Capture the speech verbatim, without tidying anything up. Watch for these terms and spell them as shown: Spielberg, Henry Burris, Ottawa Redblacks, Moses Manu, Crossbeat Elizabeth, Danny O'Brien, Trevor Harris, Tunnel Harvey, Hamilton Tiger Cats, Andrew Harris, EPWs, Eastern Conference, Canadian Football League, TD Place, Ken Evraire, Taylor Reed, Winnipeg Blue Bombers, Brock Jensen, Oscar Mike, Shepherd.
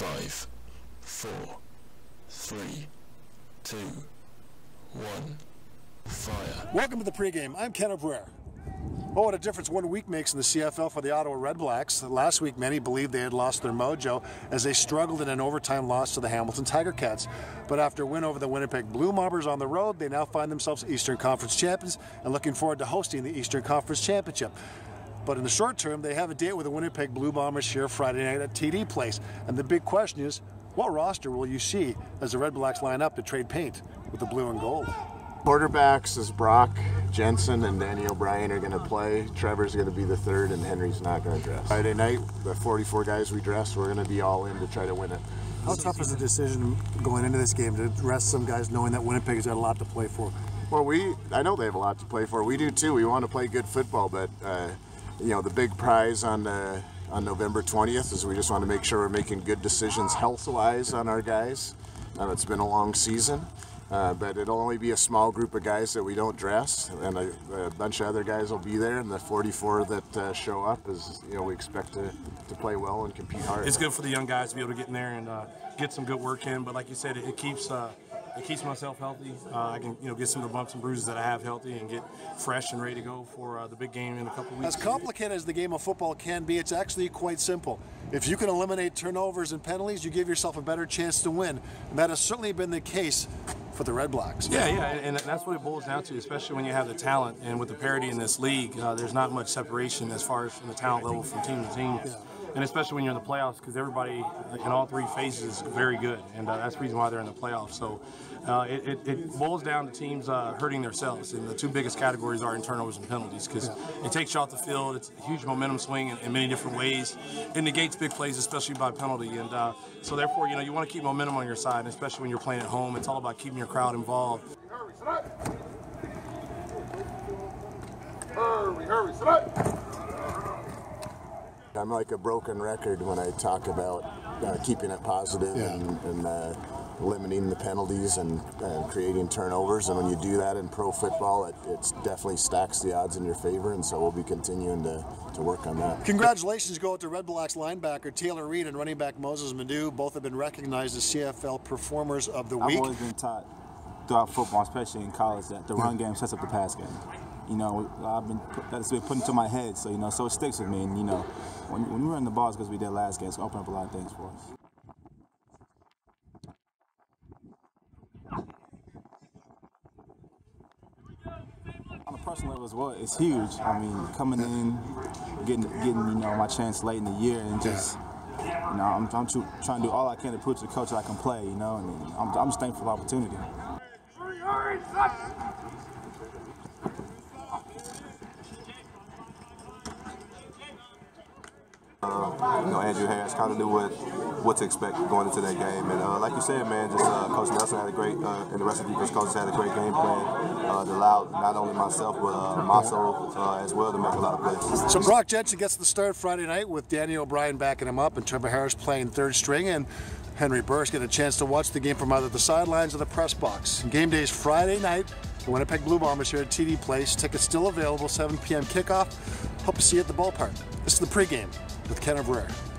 Five, four, three, two, one, fire. Welcome to the pregame. I'm Ken Evraire. Oh, what a difference one week makes in the C F L for the Ottawa Redblacks. Last week, many believed they had lost their mojo as they struggled in an overtime loss to the Hamilton Tiger Cats. But after a win over the Winnipeg Blue Bombers on the road, they now find themselves Eastern Conference champions and looking forward to hosting the Eastern Conference Championship. But in the short term, they have a date with the Winnipeg Blue Bombers here Friday night at T D Place. And the big question is, what roster will you see as the Red Blacks line up to trade paint with the blue and gold? Quarterbacks is Brock Jensen and Danny O'Brien are going to play. Trevor's going to be the third, and Henry's not going to dress. Friday night, the forty-four guys we dress, we're going to be all in to try to win it. How tough is the decision going into this game to dress some guys knowing that Winnipeg has got a lot to play for? Well, we I know they have a lot to play for. We do too. We want to play good football, but uh, you know, the big prize on uh, on November twentieth is we just want to make sure we're making good decisions health-wise on our guys. Uh, it's been a long season, uh, but it'll only be a small group of guys that we don't dress, and a, a bunch of other guys will be there, and the forty-four that uh, show up is, you know, we expect to, to play well and compete hard. It's good for the young guys to be able to get in there and uh, get some good work in, but like you said, it, it keeps... Uh, It keeps myself healthy. Uh, I can, you know, get some of the bumps and bruises that I have healthy and get fresh and ready to go for uh, the big game in a couple of weeks. As complicated as the game of football can be, it's actually quite simple. If you can eliminate turnovers and penalties, you give yourself a better chance to win. And that has certainly been the case for the Red Blacks. Yeah, yeah, and, and that's what it boils down to, especially when you have the talent. And with the parity in this league, uh, there's not much separation as far as from the talent level from team to team. Yeah. And especially when you're in the playoffs, because everybody in all three phases is very good, and uh, that's the reason why they're in the playoffs. So uh, it, it, it boils down to teams uh, hurting themselves, and the two biggest categories are in turnovers and penalties, because yeah. It takes you off the field. It's a huge momentum swing in, in many different ways. It negates big plays, especially by penalty, and uh, so therefore, you know, you want to keep momentum on your side, and especially when you're playing at home. It's all about keeping your crowd involved. Hurry, sit up. Hurry, hurry, sit up. I'm like a broken record when I talk about uh, keeping it positive yeah. and, and uh, limiting the penalties and uh, creating turnovers. And when you do that in pro football, it it's definitely stacks the odds in your favor. And so we'll be continuing to, to work on that. Congratulations go out to Red Blacks linebacker Taylor Reed and running back Moses Manu. Both have been recognized as C F L Performers of the Week. I've always been taught throughout football, especially in college, that the run game sets up the pass game. You know, I've been put, that's been put into my head, so you know, so it sticks with me. And you know, when, when we run the balls, because we did last game, it's opened up a lot of things for us. On a personal level as well, it's huge. I mean, coming in, getting getting you know my chance late in the year, and just you know, I'm, I'm too, trying to do all I can to prove to the coach that I can play. You know, and I'm, I'm just thankful for the opportunity. Um, you know, Andrew Harris kind of knew what what to expect going into that game, and uh, like you said, man, just uh, Coach Nelson had a great, uh, and the rest of the defense coaches had a great game plan uh, that allowed not only myself but uh, Maso uh, as well to make a lot of plays. So Brock Jensen gets the start Friday night with Danny O'Brien backing him up and Trevor Harris playing third string, and Henry Burris get a chance to watch the game from either the sidelines or the press box. Game day is Friday night. The Winnipeg Blue Bombers here at T D Place. Tickets still available, seven p m kickoff. Hope to see you at the ballpark. This is the pregame with Ken Evraire.